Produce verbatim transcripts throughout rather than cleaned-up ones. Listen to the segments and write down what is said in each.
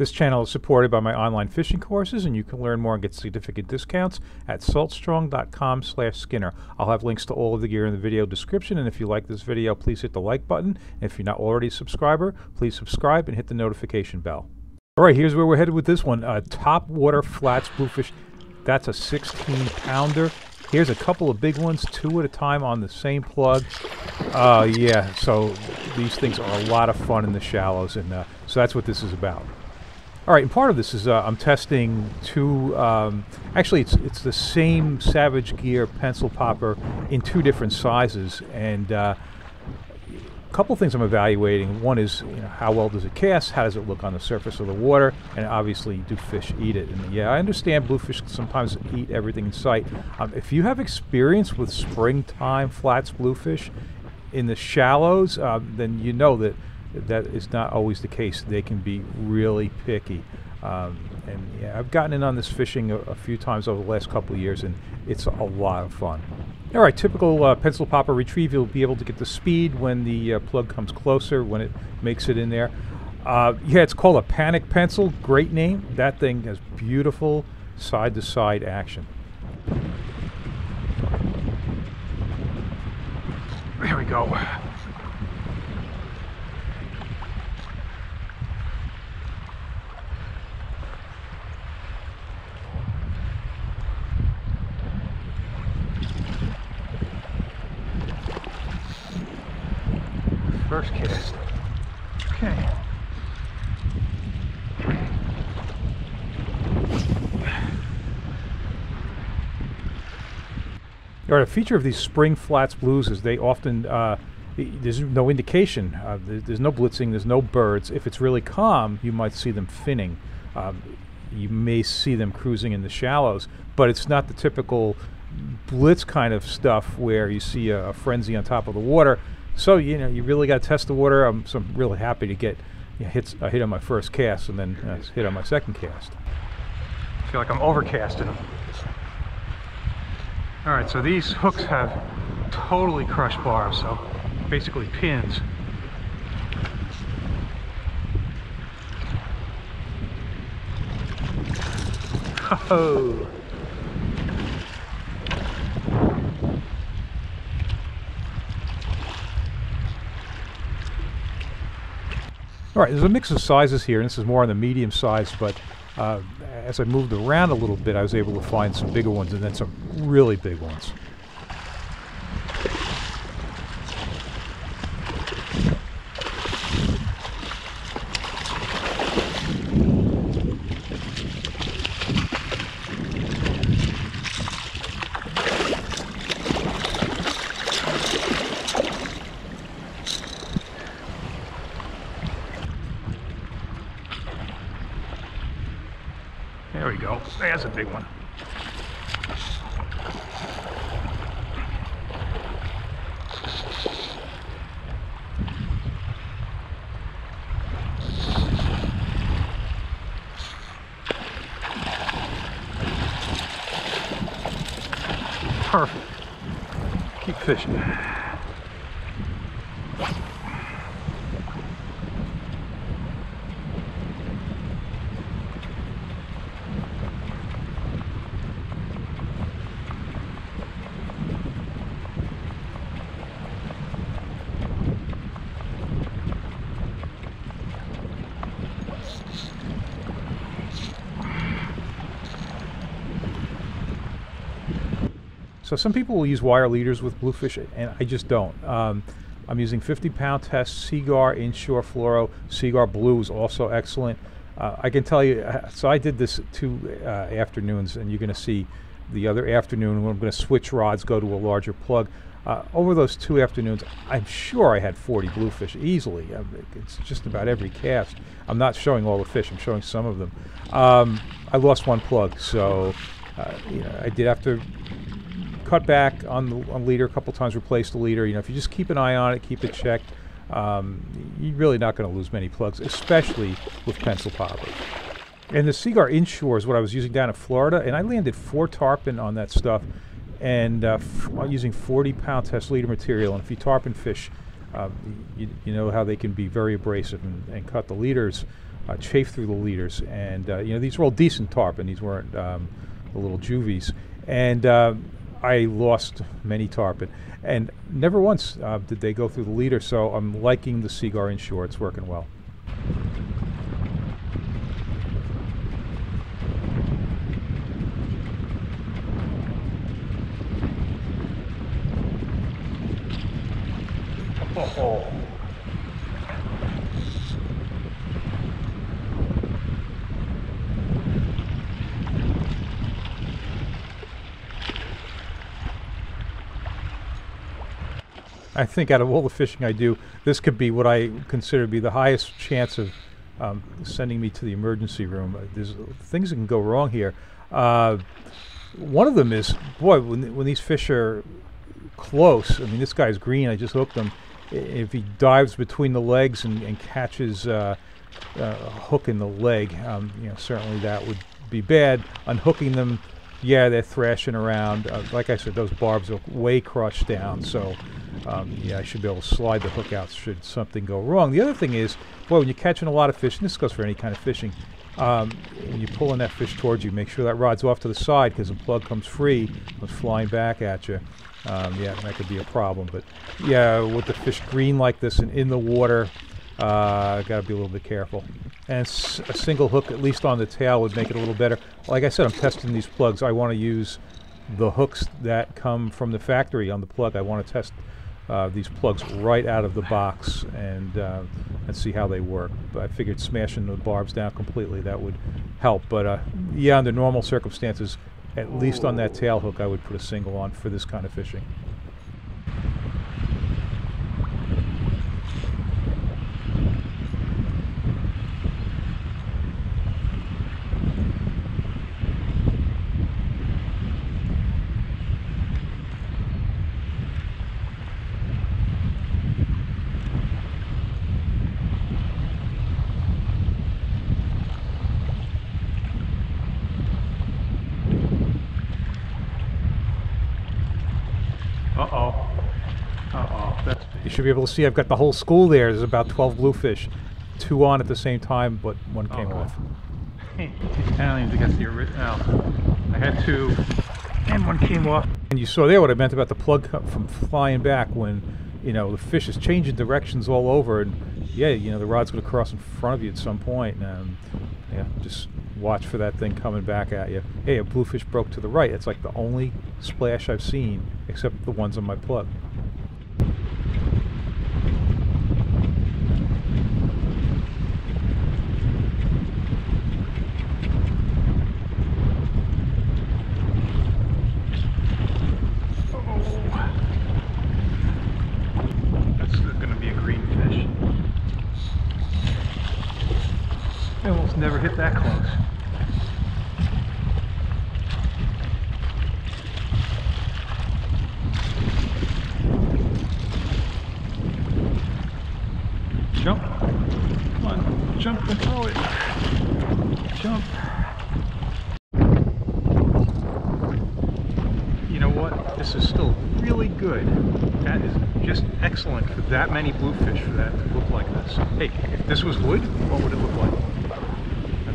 This channel is supported by my online fishing courses, and you can learn more and get significant discounts at salt strong dot com slash skinner. I'll have links to all of the gear in the video description, and if you like this video, please hit the like button. And if you're not already a subscriber, please subscribe and hit the notification bell. All right, here's where we're headed with this one. Uh, top water flats bluefish. That's a sixteen pounder. Here's a couple of big ones, two at a time on the same plug. Uh, yeah, so these things are a lot of fun in the shallows, and uh, so that's what this is about. All right, and part of this is uh, I'm testing two, um, actually it's, it's the same Savage Gear pencil popper in two different sizes, and uh, a couple things I'm evaluating. One is, you know, how well does it cast, how does it look on the surface of the water, and obviously do fish eat it? And yeah, I understand bluefish sometimes eat everything in sight. Um, if you have experience with springtime flats bluefish in the shallows, uh, then you know that that is not always the case. They can be really picky. Um, and yeah, I've gotten in on this fishing a, a few times over the last couple of years, and it's a lot of fun. All right, typical uh, pencil popper retrieve. You'll be able to get the speed when the uh, plug comes closer, when it makes it in there. Uh, yeah, it's called a Panic Pencil. Great name. That thing has beautiful side-to-side action. There we go. First cast. Okay. All right, a feature of these spring flats blues is they often, uh, there's no indication. Uh, there's no blitzing, there's no birds. If it's really calm, you might see them finning. Um, you may see them cruising in the shallows, but it's not the typical blitz kind of stuff where you see a, a frenzy on top of the water. So, you know, you really got to test the water. I'm, so I'm really happy to get you know, hits, a hit on my first cast and then uh, hit on my second cast. I feel like I'm overcasting them. All right, so these hooks have totally crushed bars, so basically pins. Oh! All right, there's a mix of sizes here, and this is more on the medium size, but uh, as I moved around a little bit, I was able to find some bigger ones and then some really big ones. There we go. That's a big one. Perfect. Keep fishing. So some people will use wire leaders with bluefish, and I just don't. Um, I'm using fifty pound test Seaguar Inshore Fluoro. Seaguar Blue is also excellent. Uh, I can tell you, so I did this two uh, afternoons, and you're going to see the other afternoon when I'm going to switch rods, go to a larger plug. Uh, over those two afternoons, I'm sure I had forty bluefish easily. I mean, it's just about every cast. I'm not showing all the fish. I'm showing some of them. Um, I lost one plug, so uh, you know, I did have to cut back on the on leader a couple times, replace the leader. You know, if you just keep an eye on it, keep it checked, um, you're really not going to lose many plugs, especially with pencil poppers. And the Seaguar Inshore is what I was using down in Florida, and I landed four tarpon on that stuff, and uh, f using forty pound test leader material. And if you tarpon fish, uh, you, you know how they can be very abrasive and, and cut the leaders. uh, chafed through the leaders. And, uh, you know, these were all decent tarpon. These weren't um, the little juvies. And uh, I lost many tarpon. And never once uh, did they go through the leader, so I'm liking the Seaguar inshore. It's working well. Oh. I think out of all the fishing I do, this could be what I consider to be the highest chance of um, sending me to the emergency room. There's things that can go wrong here. Uh, one of them is, boy, when, when these fish are close, I mean, this guy's green, I just hooked him. If he dives between the legs and, and catches uh, uh, a hook in the leg, um, you know, certainly that would be bad. Unhooking them, yeah, they're thrashing around. Uh, like I said, those barbs are way crushed down, so um, yeah, I should be able to slide the hook out should something go wrong. The other thing is, boy, when you're catching a lot of fish, and this goes for any kind of fishing, um, when you're pulling that fish towards you, make sure that rod's off to the side, because the plug comes free, comes flying back at you. Um, yeah, that could be a problem, but yeah, with the fish green like this and in the water, uh, gotta be a little bit careful. And s a single hook, at least on the tail, would make it a little better. Like I said, I'm testing these plugs. I want to use the hooks that come from the factory on the plug. I want to test uh, these plugs right out of the box and uh, and see how they work. But I figured smashing the barbs down completely, that would help. But uh, yeah, under normal circumstances, at least on that tail hook, I would put a single on for this kind of fishing. You should be able to see I've got the whole school there. There's about twelve bluefish. Two on at the same time, but one oh, came off. I don't even think that's the original. I had two, and one came off. And you saw there what I meant about the plug from flying back when, you know, the fish is changing directions all over, and yeah, you know, the rod's going to cross in front of you at some point, and yeah, just watch for that thing coming back at you. Hey, a bluefish broke to the right. It's like the only splash I've seen, except the ones on my plug. Never hit that close. Jump. Come on. Jump and throw it. Jump. You know what? This is still really good. That is just excellent for that many bluefish for that to look like this. Hey, if this was wood, what would it look like?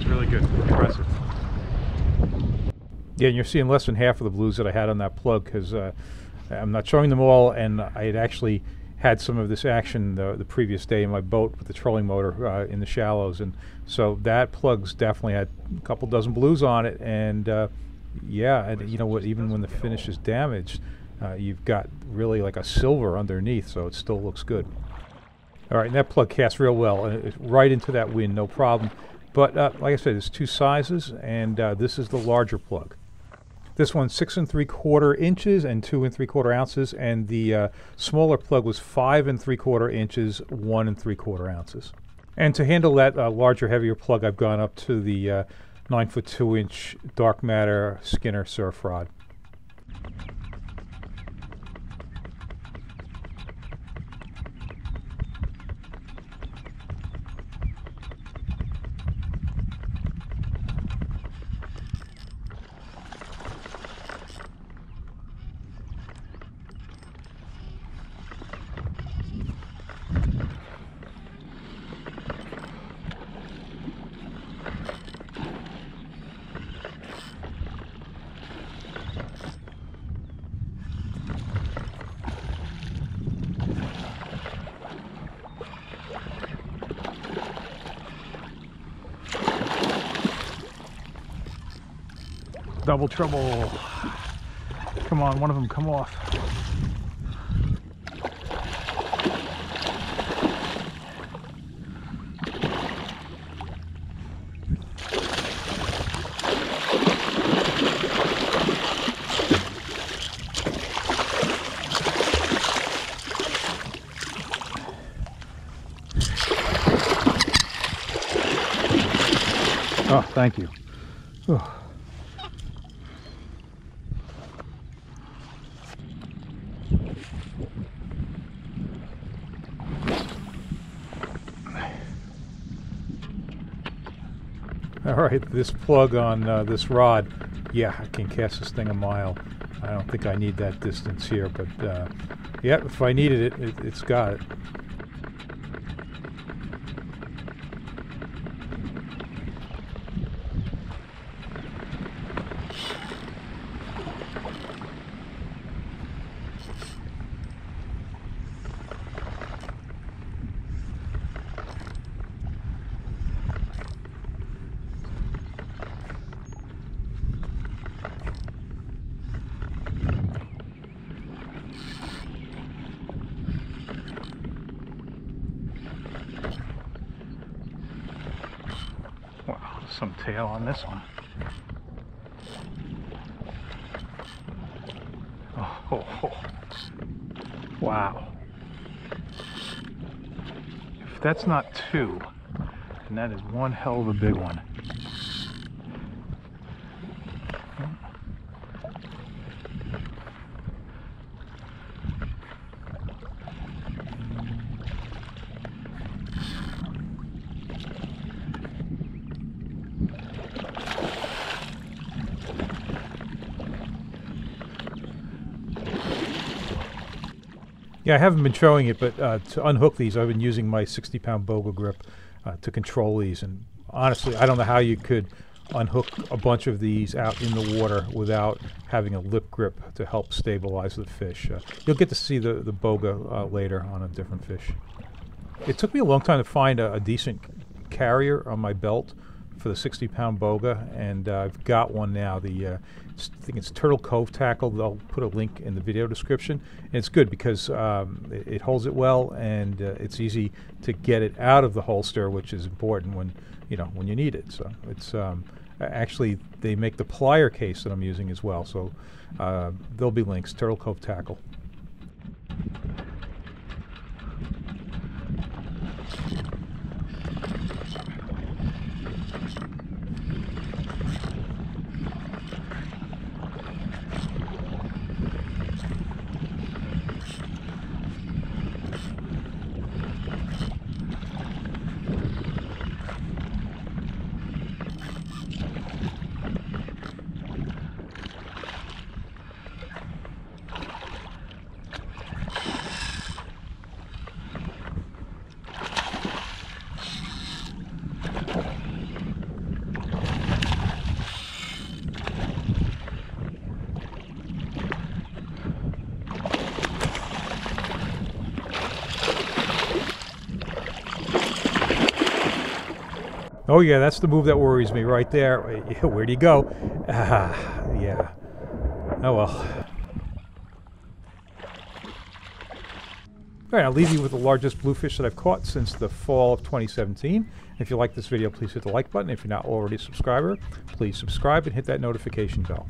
Really good. Impressive. Yeah, and you're seeing less than half of the blues that I had on that plug, because uh, I'm not showing them all, and I had actually had some of this action the, the previous day in my boat with the trolling motor uh, in the shallows, and so that plug's definitely had a couple dozen blues on it, and uh, yeah, and you know what, even when the finish is damaged, uh, you've got really like a silver underneath, so it still looks good. All right, and that plug casts real well, and it's right into that wind, no problem. But uh, like I said, there's two sizes, and uh, this is the larger plug. This one's six and three quarter inches and two and three quarter ounces, and the uh, smaller plug was five and three quarter inches, one and three quarter ounces. And to handle that uh, larger, heavier plug, I've gone up to the uh, nine foot two inch Dark Matter Skinner surf rod. Double trouble. Come on, one of them come off. Oh, thank you. Oh. All right, this plug on uh, this rod, yeah, I can cast this thing a mile. I don't think I need that distance here, but uh, yeah, if I needed it, it it's got it. Some tail on this one. Oh, oh, oh. Wow. If that's not two, then that is one hell of a big one. Yeah, I haven't been showing it, but uh, to unhook these, I've been using my sixty pound BOGA grip uh, to control these. And honestly, I don't know how you could unhook a bunch of these out in the water without having a lip grip to help stabilize the fish. Uh, you'll get to see the, the BOGA uh, later on a different fish. It took me a long time to find a, a decent carrier on my belt for the sixty pound BOGA, and uh, I've got one now. The uh, I think it's Turtle Cove Tackle. They'll put a link in the video description. And it's good because um, it, it holds it well, and uh, it's easy to get it out of the holster, which is important when you know when you need it. So it's um, actually they make the plier case that I'm using as well. So uh, there'll be links. Turtle Cove Tackle. Oh yeah, that's the move that worries me right there. Where'd he go? Ah, yeah. Oh well. All right, I'll leave you with the largest bluefish that I've caught since the fall of twenty seventeen. If you like this video, please hit the like button. If you're not already a subscriber, please subscribe and hit that notification bell.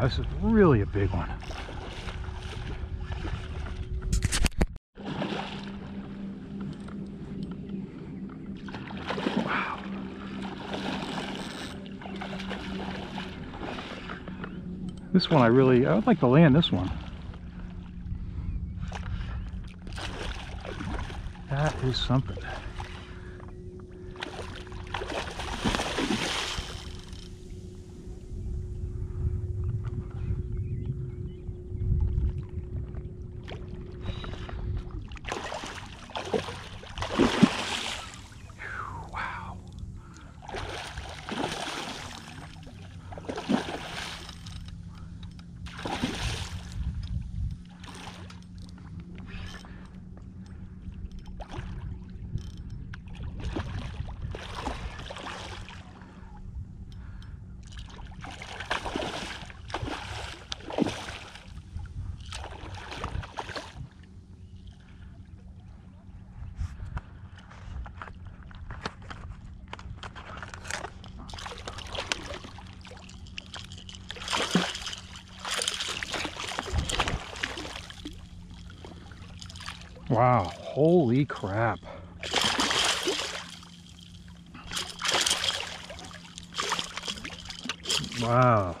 Wow, this is really a big one. This one I really, I would like to land this one. That is something. Wow, holy crap. Wow.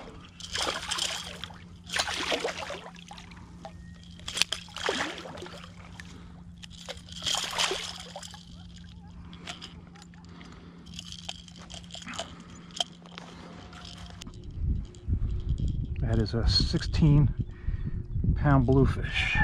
That is a sixteen pound bluefish.